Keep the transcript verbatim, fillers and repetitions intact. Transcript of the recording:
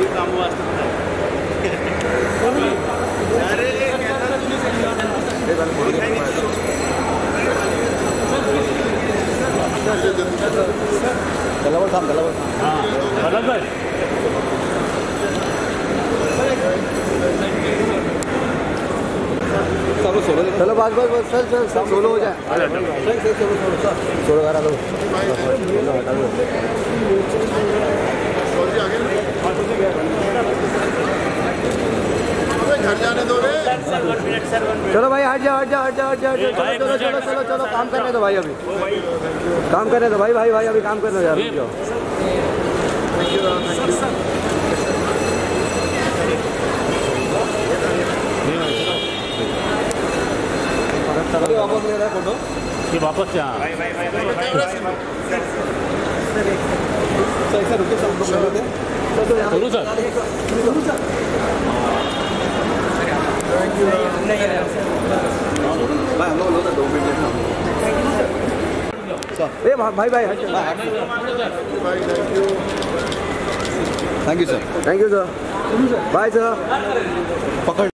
सही काम वास्ते गलावर थाम गलावर हाँ गलावर चलो सोलो चलो बस बस बस सर सर सर सोलो हो जाए sir sir solo solo solo करा लो घर जाने दो रे चलो भाई हट जाओ हट जाओ हट जाओ हट जाओ चलो चलो चलो चलो काम करने दो भाई अभी काम करने दो भाई भाई भाई अभी काम करने दो जाओ वापस ले रहा है फोटो ये वापस यहाँ सर रुके सर थैंक यू भाई हम लोग दो मिनट ए भाई भाई भाई thank you thank you sir thank you sir bye sir पकड़।